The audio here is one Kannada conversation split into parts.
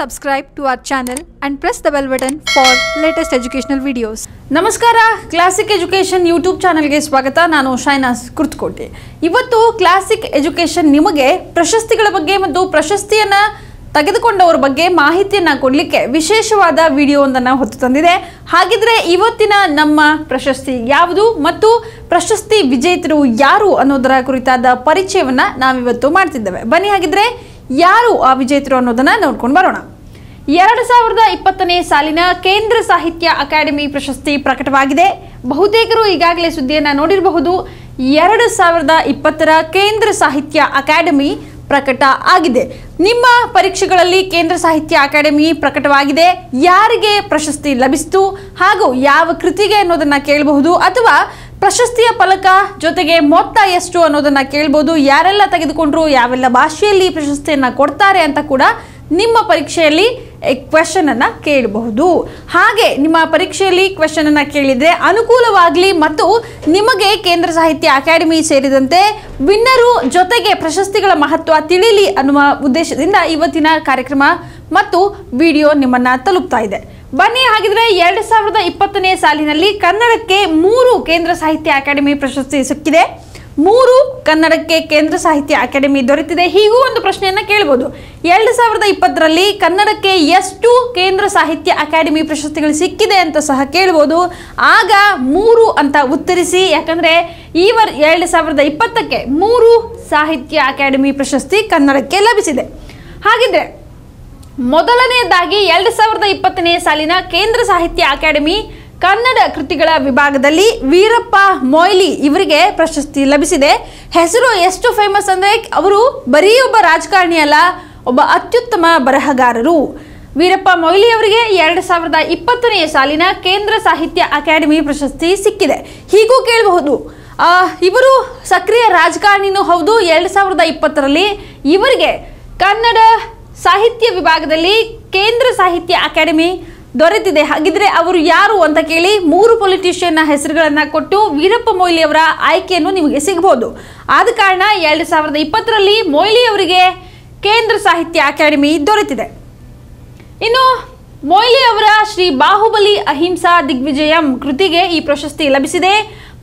subscribe to our channel and press the bell button for latest educational videos. Namaskara, Classic Education YouTube channel ge swagata. Nanu Shainas Kurtkote. Ivattu Classic Education nimage prashastigala bagge mattu prashastiyana ತೆಗೆದುಕೊಂಡವರ ಬಗ್ಗೆ ಮಾಹಿತಿಯನ್ನು ಕೊಡಲಿಕ್ಕೆ ವಿಶೇಷವಾದ ವಿಡಿಯೋವೊಂದನ್ನು ಹೊತ್ತು ತಂದಿದೆ. ಹಾಗಿದ್ರೆ ಇವತ್ತಿನ ನಮ್ಮ ಪ್ರಶಸ್ತಿ ಯಾವುದು ಮತ್ತು ಪ್ರಶಸ್ತಿ ವಿಜೇತರು ಯಾರು ಅನ್ನೋದರ ಕುರಿತಾದ ಪರಿಚಯವನ್ನ ನಾವು ಇವತ್ತು ಮಾಡ್ತಿದ್ದೇವೆ. ಬನ್ನಿ ಹಾಗಿದ್ರೆ ಯಾರು ಆ ವಿಜೇತರು ಅನ್ನೋದನ್ನ ನೋಡ್ಕೊಂಡು ಬರೋಣ. 2020ನೇ ಸಾಲಿನ ಕೇಂದ್ರ ಸಾಹಿತ್ಯ ಅಕಾಡೆಮಿ ಪ್ರಶಸ್ತಿ ಪ್ರಕಟವಾಗಿದೆ. ಬಹುತೇಕರು ಈಗಾಗಲೇ ಸುದ್ದಿಯನ್ನು ನೋಡಿರಬಹುದು. 2020ರ ಕೇಂದ್ರ ಸಾಹಿತ್ಯ ಅಕಾಡೆಮಿ ಪ್ರಕಟ ಆಗಿದೆ. ನಿಮ್ಮ ಪರೀಕ್ಷೆಗಳಲ್ಲಿ ಕೇಂದ್ರ ಸಾಹಿತ್ಯ ಅಕಾಡೆಮಿ ಪ್ರಕಟವಾಗಿದೆ. ಯಾರಿಗೆ ಪ್ರಶಸ್ತಿ ಲಭಿಸಿತು ಹಾಗೂ ಯಾವ ಕೃತಿಗೆ ಅನ್ನೋದನ್ನ ಕೇಳಬಹುದು, ಅಥವಾ ಪ್ರಶಸ್ತಿಯ ಫಲಕ ಜೊತೆಗೆ ಮೊತ್ತ ಎಷ್ಟು ಅನ್ನೋದನ್ನ ಕೇಳಬಹುದು. ಯಾರೆಲ್ಲ ತೆಗೆದುಕೊಂಡ್ರು, ಯಾವೆಲ್ಲ ಭಾಷೆಯಲ್ಲಿ ಪ್ರಶಸ್ತಿಯನ್ನ ಕೊಡ್ತಾರೆ ಅಂತ ಕೂಡ ನಿಮ್ಮ ಪರೀಕ್ಷೆಯಲ್ಲಿ ಕ್ವೆಶ್ಚನ್ ಅನ್ನು ಕೇಳಬಹುದು. ಹಾಗೆ ನಿಮ್ಮ ಪರೀಕ್ಷೆಯಲ್ಲಿ ಕ್ವೆಶ್ಚನ್ ಅನ್ನು ಕೇಳಿದರೆ ಅನುಕೂಲವಾಗಲಿ ಮತ್ತು ನಿಮಗೆ ಕೇಂದ್ರ ಸಾಹಿತ್ಯ ಅಕಾಡೆಮಿ ಸೇರಿದಂತೆ ವಿನ್ನರು ಜೊತೆಗೆ ಪ್ರಶಸ್ತಿಗಳ ಮಹತ್ವ ತಿಳಿಯಲಿ ಅನ್ನುವ ಉದ್ದೇಶದಿಂದ ಇವತ್ತಿನ ಕಾರ್ಯಕ್ರಮ ಮತ್ತು ವಿಡಿಯೋ ನಿಮ್ಮನ್ನು ತಲುಪ್ತಾ ಇದೆ. ಬನ್ನಿ ಹಾಗಿದ್ರೆ 2020ನೇ ಸಾಲಿನಲ್ಲಿ ಕನ್ನಡಕ್ಕೆ 3 ಕೇಂದ್ರ ಸಾಹಿತ್ಯ ಅಕಾಡೆಮಿ ಪ್ರಶಸ್ತಿ ಸಿಕ್ಕಿದೆ. 3 ಕನ್ನಡಕ್ಕೆ ಕೇಂದ್ರ ಸಾಹಿತ್ಯ ಅಕಾಡೆಮಿ ದೊರೆತಿದೆ. ಹೀಗೂ ಒಂದು ಪ್ರಶ್ನೆಯನ್ನು ಕೇಳಬಹುದು. 2020ರಲ್ಲಿ ಕನ್ನಡಕ್ಕೆ ಎಷ್ಟು ಕೇಂದ್ರ ಸಾಹಿತ್ಯ ಅಕಾಡೆಮಿ ಪ್ರಶಸ್ತಿಗಳು ಸಿಕ್ಕಿದೆ ಅಂತ ಸಹ ಕೇಳಬಹುದು. ಆಗ 3 ಅಂತ ಉತ್ತರಿಸಿ. ಯಾಕಂದರೆ 2020ಕ್ಕೆ 3 ಸಾಹಿತ್ಯ ಅಕಾಡೆಮಿ ಪ್ರಶಸ್ತಿ ಕನ್ನಡಕ್ಕೆ ಲಭಿಸಿದೆ. ಹಾಗಿದ್ರೆ ಮೊದಲನೆಯದಾಗಿ 2020ನೇ ಸಾಲಿನ ಕೇಂದ್ರ ಸಾಹಿತ್ಯ ಅಕಾಡೆಮಿ ಕನ್ನಡ ಕೃತಿಗಳ ವಿಭಾಗದಲ್ಲಿ ವೀರಪ್ಪ ಮೊಯ್ಲಿ ಇವರಿಗೆ ಪ್ರಶಸ್ತಿ ಲಭಿಸಿದೆ. ಹೆಸರು ಎಷ್ಟು ಫೇಮಸ್ ಅಂದರೆ, ಅವರು ಬರೀ ಒಬ್ಬ ರಾಜಕಾರಣಿ ಅಲ್ಲ, ಒಬ್ಬ ಅತ್ಯುತ್ತಮ ಬರಹಗಾರರು. ವೀರಪ್ಪ ಮೊಯ್ಲಿ ಅವರಿಗೆ 2020ನೇ ಸಾಲಿನ ಕೇಂದ್ರ ಸಾಹಿತ್ಯ ಅಕಾಡೆಮಿ ಪ್ರಶಸ್ತಿ ಸಿಕ್ಕಿದೆ. ಹೀಗೂ ಕೇಳಬಹುದು. ಇವರು ಸಕ್ರಿಯ ರಾಜಕಾರಣಿನೂ ಹೌದು. 2020ರಲ್ಲಿ ಇವರಿಗೆ ಕನ್ನಡ ಸಾಹಿತ್ಯ ವಿಭಾಗದಲ್ಲಿ ಕೇಂದ್ರ ಸಾಹಿತ್ಯ ಅಕಾಡೆಮಿ ದೊರೆತಿದೆ. ಹಾಗಿದ್ರೆ ಅವರು ಯಾರು ಅಂತ ಕೇಳಿ 3 ಪೊಲಿಟಿಷಿಯನ್ನ ಹೆಸರುಗಳನ್ನು ಕೊಟ್ಟು ವೀರಪ್ಪ ಮೊಯ್ಲಿ ಅವರ ಆಯ್ಕೆಯನ್ನು ನಿಮಗೆ ಸಿಗಬಹುದು. ಆದ ಕಾರಣ 2020ರಲ್ಲಿ ಮೊಯ್ಲಿ ಅವರಿಗೆ ಕೇಂದ್ರ ಸಾಹಿತ್ಯ ಅಕಾಡೆಮಿ ದೊರೆತಿದೆ. ಇನ್ನು ಮೊಯ್ಲಿ ಅವರ ಶ್ರೀ ಬಾಹುಬಲಿ ಅಹಿಂಸಾ ದಿಗ್ವಿಜಯಂ ಕೃತಿಗೆ ಈ ಪ್ರಶಸ್ತಿ ಲಭಿಸಿದೆ.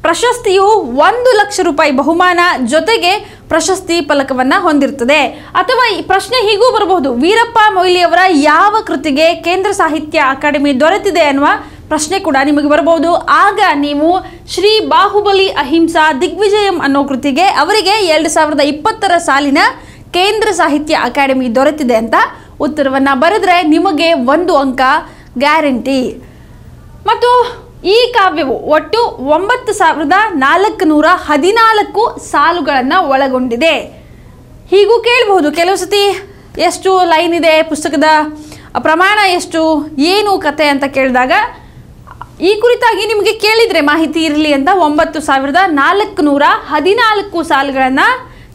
ಪ್ರಶಸ್ತಿಯು ₹1,00,000 ಬಹುಮಾನ ಜೊತೆಗೆ ಪ್ರಶಸ್ತಿ ಫಲಕವನ್ನು ಹೊಂದಿರುತ್ತದೆ. ಅಥವಾ ಈ ಪ್ರಶ್ನೆ ಹೀಗೂ ಬರಬಹುದು, ವೀರಪ್ಪ ಮೊಯ್ಲಿ ಅವರ ಯಾವ ಕೃತಿಗೆ ಕೇಂದ್ರ ಸಾಹಿತ್ಯ ಅಕಾಡೆಮಿ ದೊರೆತಿದೆ ಅನ್ನುವ ಪ್ರಶ್ನೆ ಕೂಡ ನಿಮಗೆ ಬರಬಹುದು. ಆಗ ನೀವು ಶ್ರೀ ಬಾಹುಬಲಿ ಅಹಿಂಸಾ ದಿಗ್ವಿಜಯಂ ಅನ್ನೋ ಕೃತಿಗೆ ಅವರಿಗೆ 2020ರ ಸಾಲಿನ ಕೇಂದ್ರ ಸಾಹಿತ್ಯ ಅಕಾಡೆಮಿ ದೊರೆತಿದೆ ಅಂತ ಉತ್ತರವನ್ನು ಬರೆದರೆ ನಿಮಗೆ 1 ಅಂಕ ಗ್ಯಾರಂಟಿ. ಮತ್ತು ಈ ಕಾವ್ಯವು ಒಟ್ಟು 9414 ಸಾಲುಗಳನ್ನು ಒಳಗೊಂಡಿದೆ. ಹೀಗೂ ಕೇಳಬಹುದು ಕೆಲವು ಸತಿ, ಎಷ್ಟು ಲೈನ್ ಇದೆ, ಪುಸ್ತಕದ ಪ್ರಮಾಣ ಎಷ್ಟು, ಏನು ಕತೆ ಅಂತ ಕೇಳಿದಾಗ ಈ ಕುರಿತಾಗಿ ನಿಮಗೆ ಕೇಳಿದರೆ ಮಾಹಿತಿ ಇರಲಿ ಅಂತ 9414 ಸಾಲುಗಳನ್ನು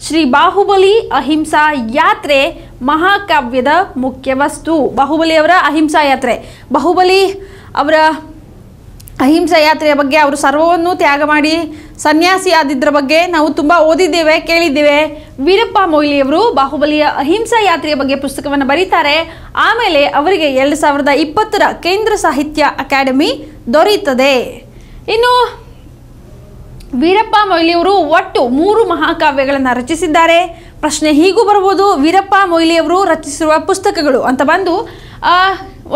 ಶ್ರೀ ಬಾಹುಬಲಿ ಅಹಿಂಸಾ ಯಾತ್ರೆ ಮಹಾಕಾವ್ಯದ ಮುಖ್ಯ ವಸ್ತು. ಬಾಹುಬಲಿ ಅವರ ಅಹಿಂಸಾ ಯಾತ್ರೆ, ಬಾಹುಬಲಿ ಅವರ ಅಹಿಂಸಾ ಯಾತ್ರೆಯ ಬಗ್ಗೆ ಅವರು ಸರ್ವವನ್ನು ತ್ಯಾಗ ಮಾಡಿ ಸನ್ಯಾಸಿ ಆದಿದ್ದರ ಬಗ್ಗೆ ನಾವು ತುಂಬ ಓದಿದ್ದೇವೆ, ಕೇಳಿದ್ದೇವೆ. ವೀರಪ್ಪ ಮೊಯ್ಲಿಯವರು ಬಾಹುಬಲಿಯ ಅಹಿಂಸಾ ಯಾತ್ರೆಯ ಬಗ್ಗೆ ಪುಸ್ತಕವನ್ನು ಬರೀತಾರೆ. ಆಮೇಲೆ ಅವರಿಗೆ 2020ರ ಕೇಂದ್ರ ಸಾಹಿತ್ಯ ಅಕಾಡೆಮಿ ದೊರೆಯುತ್ತದೆ. ಇನ್ನು ವೀರಪ್ಪ ಮೊಯ್ಲಿಯವರು ಒಟ್ಟು 3 ಮಹಾಕಾವ್ಯಗಳನ್ನು ರಚಿಸಿದ್ದಾರೆ. ಪ್ರಶ್ನೆ ಹೀಗೂ ಬರಬಹುದು, ವೀರಪ್ಪ ಮೊಯ್ಲಿಯವರು ರಚಿಸಿರುವ ಪುಸ್ತಕಗಳು ಅಂತ ಬಂದು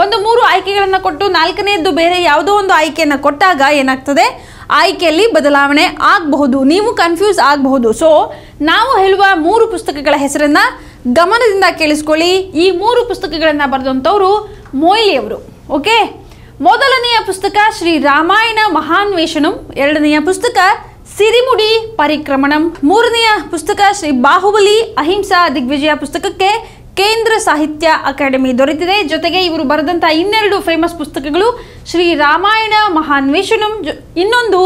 ಒಂದು 3 ಆಯ್ಕೆಗಳನ್ನು ಕೊಟ್ಟು ನಾಲ್ಕನೆಯದ್ದು ಬೇರೆ ಯಾವುದೋ ಒಂದು ಆಯ್ಕೆಯನ್ನು ಕೊಟ್ಟಾಗ ಏನಾಗ್ತದೆ, ಆಯ್ಕೆಯಲ್ಲಿ ಬದಲಾವಣೆ ಆಗಬಹುದು, ನೀವು ಕನ್ಫ್ಯೂಸ್ ಆಗಬಹುದು. ಸೊ ನಾವು ಹೇಳುವ 3 ಪುಸ್ತಕಗಳ ಹೆಸರನ್ನು ಗಮನದಿಂದ ಕೇಳಿಸ್ಕೊಳ್ಳಿ. ಈ 3 ಪುಸ್ತಕಗಳನ್ನು ಬರೆದಂಥವರು ಮೊಯ್ಲಿಯವರು. ಓಕೆ, ಮೊದಲನೆಯ ಪುಸ್ತಕ ಶ್ರೀ ರಾಮಾಯಣ ಮಹಾನ್ವೇಷಣಂ, ಎರಡನೆಯ ಪುಸ್ತಕ ಸಿರಿಮುಡಿ ಪರಿಕ್ರಮಣಂ, ಮೂರನೆಯ ಪುಸ್ತಕ ಶ್ರೀ ಬಾಹುಬಲಿ ಅಹಿಂಸಾ ದಿಗ್ವಿಜಯ ಪುಸ್ತಕಕ್ಕೆ ಕೇಂದ್ರ ಸಾಹಿತ್ಯ ಅಕಾಡೆಮಿ ದೊರೆತಿದೆ. ಜೊತೆಗೆ ಇವರು ಬರೆದಂಥ ಇನ್ನೆರಡು ಫೇಮಸ್ ಪುಸ್ತಕಗಳು ಶ್ರೀ ರಾಮಾಯಣ ಮಹಾನ್ವೇಷಣಂ, ಇನ್ನೊಂದು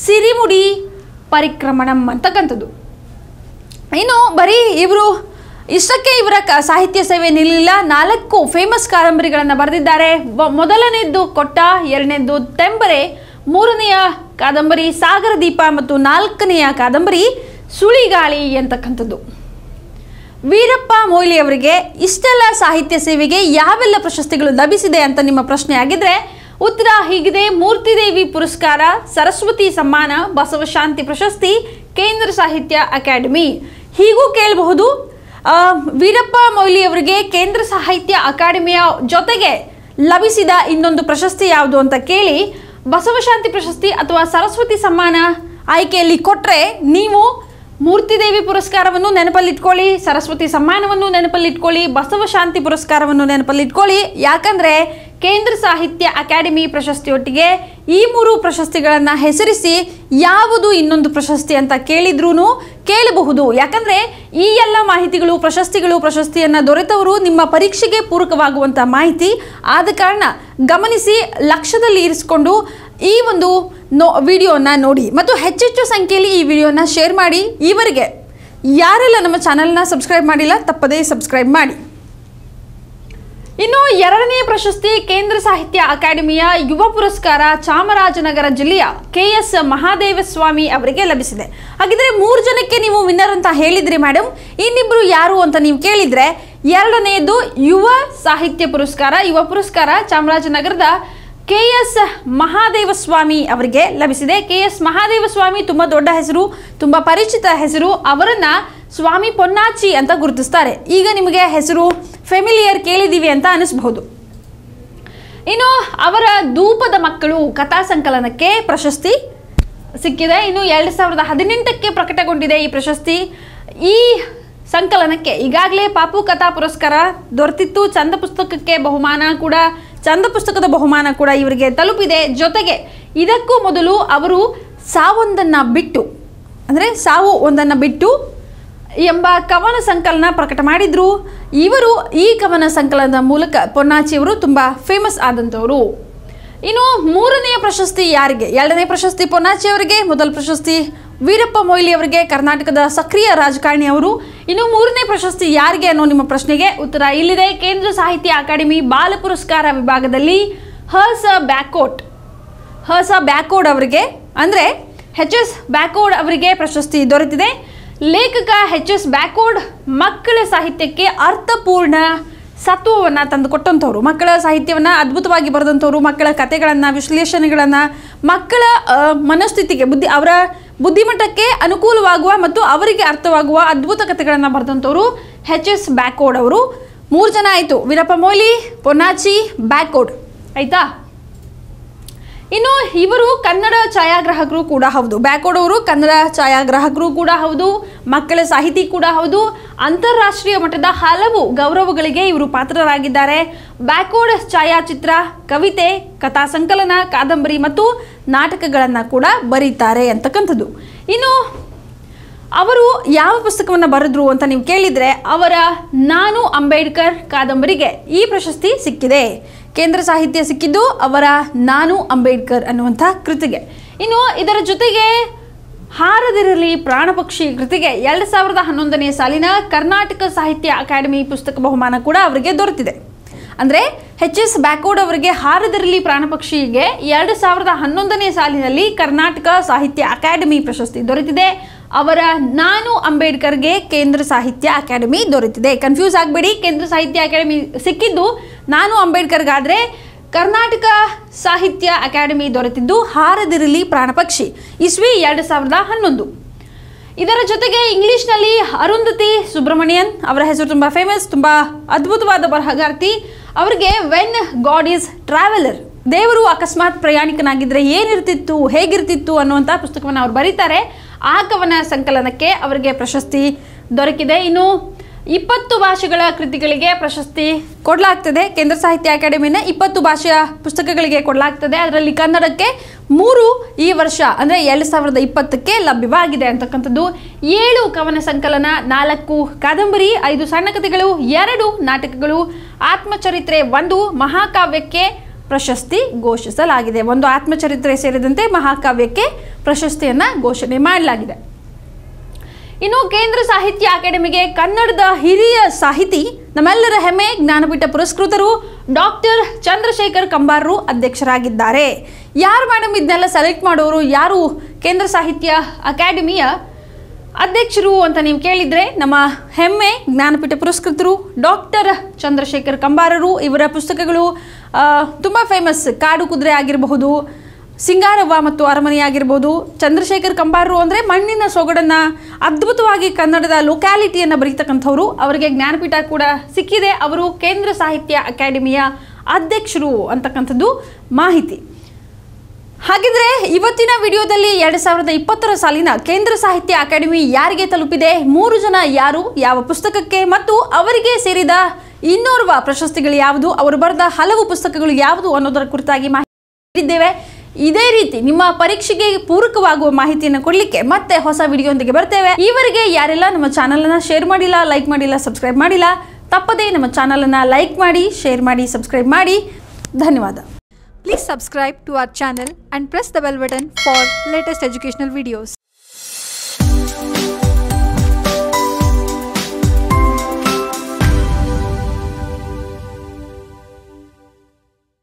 ಸಿರಿಮುಡಿ ಪರಿಕ್ರಮಣಂ ಅಂತಕ್ಕಂಥದ್ದು. ಇನ್ನು ಬರೀ ಇವರು ಇಷ್ಟಕ್ಕೆ ಇವರ ಸಾಹಿತ್ಯ ಸೇವೆ ನಿಲ್ಲ. 4 ಫೇಮಸ್ ಕಾದಂಬರಿಗಳನ್ನು ಬರೆದಿದ್ದಾರೆ. ಮೊದಲನೆಯದ್ದು ಕೊಟ್ಟ, ಎರಡನೇದ್ದು ತೆಂಬರೆ, ಮೂರನೆಯ ಕಾದಂಬರಿ ಸಾಗರ ದೀಪ ಮತ್ತು ನಾಲ್ಕನೆಯ ಕಾದಂಬರಿ ಸುಳಿಗಾಳಿ ಅಂತಕ್ಕಂಥದ್ದು. ವೀರಪ್ಪ ಮೊಯ್ಲಿ ಅವರಿಗೆ ಇಷ್ಟೆಲ್ಲ ಸಾಹಿತ್ಯ ಸೇವೆಗೆ ಯಾವೆಲ್ಲ ಪ್ರಶಸ್ತಿಗಳು ಲಭಿಸಿದೆ ಅಂತ ನಿಮ್ಮ ಪ್ರಶ್ನೆ ಆಗಿದ್ರೆ ಉತ್ತರ ಹೀಗಿದೆ. ಮೂರ್ತಿದೇವಿ ಪುರಸ್ಕಾರ, ಸರಸ್ವತಿ ಸಮ್ಮಾನ, ಬಸವಶಾಂತಿ ಪ್ರಶಸ್ತಿ, ಕೇಂದ್ರ ಸಾಹಿತ್ಯ ಅಕಾಡೆಮಿ. ಹೀಗೂ ಕೇಳಬಹುದು, ವೀರಪ್ಪ ಮೊಯ್ಲಿ ಅವರಿಗೆ ಕೇಂದ್ರ ಸಾಹಿತ್ಯ ಅಕಾಡೆಮಿಯ ಜೊತೆಗೆ ಲಭಿಸಿದ ಇನ್ನೊಂದು ಪ್ರಶಸ್ತಿ ಯಾವುದು ಅಂತ ಕೇಳಿ ಬಸವಶಾಂತಿ ಪ್ರಶಸ್ತಿ ಅಥವಾ ಸರಸ್ವತಿ ಸಮ್ಮಾನ ಆಯ್ಕೆಯಲ್ಲಿ ಕೊಟ್ಟರೆ ನೀವು ಮೂರ್ತಿದೇವಿ ಪುರಸ್ಕಾರವನ್ನು ನೆನಪಲ್ಲಿಟ್ಕೊಳ್ಳಿ, ಸರಸ್ವತಿ ಸಮ್ಮಾನವನ್ನು ನೆನಪಲ್ಲಿಟ್ಕೊಳ್ಳಿ, ಬಸವಶಾಂತಿ ಪುರಸ್ಕಾರವನ್ನು ನೆನಪಲ್ಲಿಟ್ಕೊಳ್ಳಿ. ಯಾಕಂದರೆ ಕೇಂದ್ರ ಸಾಹಿತ್ಯ ಅಕಾಡೆಮಿ ಪ್ರಶಸ್ತಿಯೊಟ್ಟಿಗೆ ಈ ಮೂರು ಪ್ರಶಸ್ತಿಗಳನ್ನು ಹೆಸರಿಸಿ ಯಾವುದು ಇನ್ನೊಂದು ಪ್ರಶಸ್ತಿ ಅಂತ ಕೇಳಿದ್ರೂ ಕೇಳಬಹುದು. ಯಾಕಂದರೆ ಈ ಎಲ್ಲ ಮಾಹಿತಿಗಳು, ಪ್ರಶಸ್ತಿಯನ್ನು ದೊರೆತವರು ನಿಮ್ಮ ಪರೀಕ್ಷೆಗೆ ಪೂರಕವಾಗುವಂಥ ಮಾಹಿತಿ. ಆದ ಕಾರಣ ಗಮನಿಸಿ, ಲಕ್ಷ್ಯದಲ್ಲಿ ಇರಿಸಿಕೊಂಡು ಈ ಒಂದು ವಿಡಿಯೋನ ನೋಡಿ ಮತ್ತು ಹೆಚ್ಚೆಚ್ಚು ಸಂಖ್ಯೆಯಲ್ಲಿ ಈ ವಿಡಿಯೋನ ಶೇರ್ ಮಾಡಿ. ಈವರೆಗೆ ಯಾರೆಲ್ಲ ನಮ್ಮ ಚಾನಲ್ನ ಸಬ್ಸ್ಕ್ರೈಬ್ ಮಾಡಿಲ್ಲ ತಪ್ಪದೇ ಸಬ್ಸ್ಕ್ರೈಬ್ ಮಾಡಿ. ಇನ್ನು ಎರಡನೇ ಪ್ರಶಸ್ತಿ ಕೇಂದ್ರ ಸಾಹಿತ್ಯ ಅಕಾಡೆಮಿಯ ಯುವ ಪುರಸ್ಕಾರ ಚಾಮರಾಜನಗರ ಜಿಲ್ಲೆಯ ಕೆ.ಎಸ್. ಮಹಾದೇವ ಸ್ವಾಮಿ ಅವರಿಗೆ ಲಭಿಸಿದೆ. ಹಾಗಿದ್ರೆ 3 ಜನಕ್ಕೆ ನೀವು ವಿನ್ನರ್ ಅಂತ ಹೇಳಿದ್ರಿ ಮೇಡಮ್, ಇನ್ನಿಬ್ಬರು ಯಾರು ಅಂತ ನೀವು ಕೇಳಿದರೆ ಎರಡನೆಯದು ಯುವ ಸಾಹಿತ್ಯ ಪುರಸ್ಕಾರ, ಚಾಮರಾಜನಗರದ ಕೆ.ಎಸ್. ಮಹಾದೇವ ಸ್ವಾಮಿ ಅವರಿಗೆ ಲಭಿಸಿದೆ. ಕೆ.ಎಸ್. ಮಹಾದೇವ ಸ್ವಾಮಿ ತುಂಬ ದೊಡ್ಡ ಹೆಸರು, ತುಂಬ ಪರಿಚಿತ ಹೆಸರು. ಅವರನ್ನು ಸ್ವಾಮಿ ಪೊನ್ನಾಚಿ ಅಂತ ಗುರುತಿಸ್ತಾರೆ. ಈಗ ನಿಮಗೆ ಹೆಸರು ಫೆಮಿಲಿಯರ್ ಕೇಳಿದ್ದೀವಿ ಅಂತ ಅನಿಸ್ಬಹುದು. ಇನ್ನು ಅವರ ಧೂಪದ ಮಕ್ಕಳು ಕಥಾ ಸಂಕಲನಕ್ಕೆ ಪ್ರಶಸ್ತಿ ಸಿಕ್ಕಿದೆ. ಇನ್ನು 2018 ಪ್ರಕಟಗೊಂಡಿದೆ ಈ ಪ್ರಶಸ್ತಿ. ಈ ಸಂಕಲನಕ್ಕೆ ಈಗಾಗಲೇ ಪಾಪು ಕಥಾ ಪುರಸ್ಕಾರ ದೊರೆತಿತ್ತು. ಚಂದ ಪುಸ್ತಕದ ಬಹುಮಾನ ಕೂಡ ಇವರಿಗೆ ತಲುಪಿದೆ. ಜೊತೆಗೆ ಇದಕ್ಕೂ ಮೊದಲು ಅವರು ಸಾವು ಒಂದನ್ನು ಬಿಟ್ಟು ಎಂಬ ಕವನ ಸಂಕಲನ ಪ್ರಕಟ ಮಾಡಿದ್ರು. ಇವರು ಈ ಕವನ ಸಂಕಲನದ ಮೂಲಕ ಪೊನ್ನಾಚಿಯವರು ತುಂಬ ಫೇಮಸ್ ಆದಂಥವರು. ಇನ್ನು 3ನೇ ಪ್ರಶಸ್ತಿ ಯಾರಿಗೆ? 2ನೇ ಪ್ರಶಸ್ತಿ ಪೊನ್ನಾಚಿಯವರಿಗೆ, ಮೊದಲ ಪ್ರಶಸ್ತಿ ವೀರಪ್ಪ ಮೊಯ್ಲಿ ಅವರಿಗೆ, ಕರ್ನಾಟಕದ ಸಕ್ರಿಯ ರಾಜಕಾರಣಿ ಅವರು. ಇನ್ನು 3ನೇ ಪ್ರಶಸ್ತಿ ಯಾರಿಗೆ ಅನ್ನೋ ನಿಮ್ಮ ಪ್ರಶ್ನೆಗೆ ಉತ್ತರ ಇಲ್ಲಿದೆ. ಕೇಂದ್ರ ಸಾಹಿತ್ಯ ಅಕಾಡೆಮಿ ಬಾಲ ಪುರಸ್ಕಾರ ವಿಭಾಗದಲ್ಲಿ ಹಸ ಬ್ಯಾಕೋಡ್ ಅವರಿಗೆ, ಅಂದರೆ H.S. ಬ್ಯಾಕೋಡ್ ಅವರಿಗೆ ಪ್ರಶಸ್ತಿ ದೊರೆತಿದೆ. ಲೇಖಕ H.S. ಬ್ಯಾಕೋಡ್ ಮಕ್ಕಳ ಸಾಹಿತ್ಯಕ್ಕೆ ಅರ್ಥಪೂರ್ಣ ಸತ್ವವನ್ನು ತಂದುಕೊಟ್ಟಂಥವ್ರು. ಮಕ್ಕಳ ಸಾಹಿತ್ಯವನ್ನು ಅದ್ಭುತವಾಗಿ ಬರೆದಂಥವ್ರು. ಮಕ್ಕಳ ಕಥೆಗಳನ್ನು, ವಿಶ್ಲೇಷಣೆಗಳನ್ನು, ಮಕ್ಕಳ ಮನಸ್ಥಿತಿಗೆ, ಅವರ ಬುದ್ಧಿಮಟ್ಟಕ್ಕೆ ಅನುಕೂಲವಾಗುವ ಮತ್ತು ಅವರಿಗೆ ಅರ್ಥವಾಗುವ ಅದ್ಭುತ ಕಥೆಗಳನ್ನು ಬರೆದಂಥವ್ರು H.S. ಬ್ಯಾಕೋಡ್ ಅವರು. 3 ಜನ ಆಯಿತು, ವೀರಪ್ಪ ಮೊಯ್ಲಿ, ಪೊನ್ನಾಚಿ, ಬ್ಯಾಕೋಡ್. ಆಯಿತಾ? ಇನ್ನು ಇವರು ಕನ್ನಡ ಛಾಯಾಗ್ರಾಹಕರು ಕೂಡ ಹೌದು. ಬ್ಯಾಕೋಡ್ ಅವರು ಕನ್ನಡ ಛಾಯಾಗ್ರಾಹಕರು ಕೂಡ ಹೌದು, ಮಕ್ಕಳ ಸಾಹಿತಿ ಕೂಡ ಹೌದು. ಅಂತಾರಾಷ್ಟ್ರೀಯ ಮಟ್ಟದ ಹಲವು ಗೌರವಗಳಿಗೆ ಇವರು ಪಾತ್ರರಾಗಿದ್ದಾರೆ. ಬ್ಯಾಕೋಡ್ ಛಾಯಾಚಿತ್ರ, ಕವಿತೆ, ಕಥಾ ಸಂಕಲನ, ಕಾದಂಬರಿ ಮತ್ತು ನಾಟಕಗಳನ್ನು ಕೂಡ ಬರೀತಾರೆ ಅಂತಕ್ಕಂಥದ್ದು. ಇನ್ನು ಅವರು ಯಾವ ಪುಸ್ತಕವನ್ನು ಬರೆದ್ರು ಅಂತ ನೀವು ಕೇಳಿದರೆ ಅವರ ನಾನು ಅಂಬೇಡ್ಕರ್ ಕಾದಂಬರಿಗೆ ಈ ಪ್ರಶಸ್ತಿ ಸಿಕ್ಕಿದೆ. ಕೇಂದ್ರ ಸಾಹಿತ್ಯ ಸಿಕ್ಕಿದ್ದು ಅವರ ನಾನು ಅಂಬೇಡ್ಕರ್ ಅನ್ನುವಂಥ ಕೃತಿಗೆ. ಇನ್ನು ಇದರ ಜೊತೆಗೆ ಹಾರದಿರಲಿ ಪ್ರಾಣ ಪಕ್ಷಿ ಕೃತಿಗೆ 2011 ಸಾಲಿನ ಕರ್ನಾಟಕ ಸಾಹಿತ್ಯ ಅಕಾಡೆಮಿ ಪುಸ್ತಕ ಬಹುಮಾನ ಕೂಡ ಅವರಿಗೆ ದೊರೆತಿದೆ. ಅಂದರೆ H.S. ಬ್ಯಾಕೋಡ್ ಅವರಿಗೆ ಹಾರದಿರಲಿ ಪ್ರಾಣ ಪಕ್ಷಿಗೆ 2011 ಸಾಲಿನಲ್ಲಿ ಕರ್ನಾಟಕ ಸಾಹಿತ್ಯ ಅಕಾಡೆಮಿ ಪ್ರಶಸ್ತಿ ದೊರೆತಿದೆ. ಅವರ ನಾನು ಅಂಬೇಡ್ಕರ್ಗೆ ಕೇಂದ್ರ ಸಾಹಿತ್ಯ ಅಕಾಡೆಮಿ ದೊರೆತಿದೆ. ಕನ್ಫ್ಯೂಸ್ ಆಗಬೇಡಿ, ಕೇಂದ್ರ ಸಾಹಿತ್ಯ ಅಕಾಡೆಮಿ ಸಿಕ್ಕಿದ್ದು ನಾನು ಅಂಬೇಡ್ಕರ್ಗಾದರೆ ಕರ್ನಾಟಕ ಸಾಹಿತ್ಯ ಅಕಾಡೆಮಿ ದೊರೆತಿದ್ದು ಹಾರದಿರಲಿ ಪ್ರಾಣ ಪಕ್ಷಿ ಇಸ್ವಿ 2011. ಇದರ ಜೊತೆಗೆ ಇಂಗ್ಲೀಷ್ನಲ್ಲಿ ಅರುಂಧತಿ ಸುಬ್ರಮಣಿಯನ್ ಅವರ ಹೆಸರು ತುಂಬ ಫೇಮಸ್, ತುಂಬ ಅದ್ಭುತವಾದ ಬರಹಗಾರ್ತಿ. ಅವರಿಗೆ ವೆನ್ ಗಾಡ್ ಈಸ್ ಟ್ರಾವೆಲರ್, ದೇವರು ಅಕಸ್ಮಾತ್ ಪ್ರಯಾಣಿಕನಾಗಿದ್ದರೆ ಏನಿರ್ತಿತ್ತು, ಹೇಗಿರ್ತಿತ್ತು ಅನ್ನುವಂಥ ಪುಸ್ತಕವನ್ನು ಅವರು ಬರೀತಾರೆ. ಆ ಕವನ ಸಂಕಲನಕ್ಕೆ ಅವರಿಗೆ ಪ್ರಶಸ್ತಿ ದೊರಕಿದೆ. ಇನ್ನು 20 ಭಾಷೆಗಳ ಕೃತಿಗಳಿಗೆ ಪ್ರಶಸ್ತಿ ಕೊಡಲಾಗ್ತದೆ. ಕೇಂದ್ರ ಸಾಹಿತ್ಯ ಅಕಾಡೆಮಿನ 20 ಭಾಷೆಯ ಪುಸ್ತಕಗಳಿಗೆ ಕೊಡಲಾಗ್ತದೆ. ಅದರಲ್ಲಿ ಕನ್ನಡಕ್ಕೆ 3 ಈ ವರ್ಷ ಅಂದರೆ 2020 ಲಭ್ಯವಾಗಿದೆ ಅಂತಕ್ಕಂಥದ್ದು. 7 ಕವನ ಸಂಕಲನ, 4 ಕಾದಂಬರಿ, 5 ಸಣ್ಣ ಕಥೆಗಳು, 2 ನಾಟಕಗಳು, ಆತ್ಮಚರಿತ್ರೆ 1 ಮಹಾಕಾವ್ಯಕ್ಕೆ ಪ್ರಶಸ್ತಿ ಘೋಷಿಸಲಾಗಿದೆ. 1 ಆತ್ಮಚರಿತ್ರೆ ಸೇರಿದಂತೆ ಮಹಾಕಾವ್ಯಕ್ಕೆ ಪ್ರಶಸ್ತಿಯನ್ನು ಘೋಷಣೆ ಮಾಡಲಾಗಿದೆ. ಇನ್ನು ಕೇಂದ್ರ ಸಾಹಿತ್ಯ ಅಕಾಡೆಮಿಗೆ ಕನ್ನಡದ ಹಿರಿಯ ಸಾಹಿತಿ, ನಮ್ಮೆಲ್ಲರ ಹೆಮ್ಮೆ ಜ್ಞಾನಪೀಠ ಪುರಸ್ಕೃತರು ಡಾಕ್ಟರ್ ಚಂದ್ರಶೇಖರ್ ಕಂಬಾರರು ಅಧ್ಯಕ್ಷರಾಗಿದ್ದಾರೆ. ಯಾರು ಮೇಡಮ್ ಇದನ್ನೆಲ್ಲ ಸೆಲೆಕ್ಟ್ ಮಾಡೋರು, ಯಾರು ಕೇಂದ್ರ ಸಾಹಿತ್ಯ ಅಕಾಡೆಮಿಯ ಅಧ್ಯಕ್ಷರು ಅಂತ ನೀವು ಕೇಳಿದ್ರೆ ನಮ್ಮ ಹೆಮ್ಮೆ ಜ್ಞಾನಪೀಠ ಪುರಸ್ಕೃತರು ಡಾಕ್ಟರ್ ಚಂದ್ರಶೇಖರ್ ಕಂಬಾರರು. ಇವರ ಪುಸ್ತಕಗಳು ತುಂಬ ಫೇಮಸ್. ಕಾಡು ಕುದುರೆ ಆಗಿರಬಹುದು, ಸಿಂಗಾರವ್ವ ಮತ್ತು ಅರಮನೆ ಆಗಿರಬಹುದು. ಚಂದ್ರಶೇಖರ್ ಕಂಬಾರರು ಅಂದರೆ ಮಣ್ಣಿನ ಸೊಗಡನ್ನು ಅದ್ಭುತವಾಗಿ ಕನ್ನಡದ ಲೋಕ್ಯಾಲಿಟಿಯನ್ನು ಬರೀತಕ್ಕಂಥವ್ರು. ಅವರಿಗೆ ಜ್ಞಾನಪೀಠ ಕೂಡ ಸಿಕ್ಕಿದೆ. ಅವರು ಕೇಂದ್ರ ಸಾಹಿತ್ಯ ಅಕಾಡೆಮಿಯ ಅಧ್ಯಕ್ಷರು ಅಂತಕ್ಕಂಥದ್ದು ಮಾಹಿತಿ. ಹಾಗಿದ್ರೆ ಇವತ್ತಿನ ವಿಡಿಯೋದಲ್ಲಿ 2020 ಸಾಲಿನ ಕೇಂದ್ರ ಸಾಹಿತ್ಯ ಅಕಾಡೆಮಿ ಯಾರಿಗೆ ತಲುಪಿದೆ, 3 ಜನ ಯಾರು, ಯಾವ ಪುಸ್ತಕಕ್ಕೆ ಮತ್ತು ಅವರಿಗೆ ಸೇರಿದ ಇನ್ನೋರ್ವ ಪ್ರಶಸ್ತಿಗಳು ಯಾವುದು, ಅವರು ಬರೆದ ಹಲವು ಪುಸ್ತಕಗಳು ಯಾವುದು ಅನ್ನೋದರ ಕುರಿತಾಗಿ ಮಾಹಿತಿ ನೀಡಿದ್ದೇವೆ. ಇದೇ ರೀತಿ ನಿಮ್ಮ ಪರೀಕ್ಷೆಗೆ ಪೂರಕವಾಗುವ ಮಾಹಿತಿಯನ್ನು ಕೊಡಲಿಕ್ಕೆ ಮತ್ತೆ ಹೊಸ ವಿಡಿಯೋದೊಂದಿಗೆ ಬರ್ತೇವೆ. ಈವರೆಗೆ ಯಾರೆಲ್ಲ ನಮ್ಮ ಚಾನಲನ್ನು ಶೇರ್ ಮಾಡಿಲ್ಲ, ಲೈಕ್ ಮಾಡಿಲ್ಲ, ಸಬ್ಸ್ಕ್ರೈಬ್ ಮಾಡಿಲ್ಲ, ತಪ್ಪದೇ ನಮ್ಮ ಚಾನಲನ್ನು ಲೈಕ್ ಮಾಡಿ, ಶೇರ್ ಮಾಡಿ, ಸಬ್ಸ್ಕ್ರೈಬ್ ಮಾಡಿ. ಧನ್ಯವಾದ. Please subscribe to our channel and press the bell button for latest educational videos.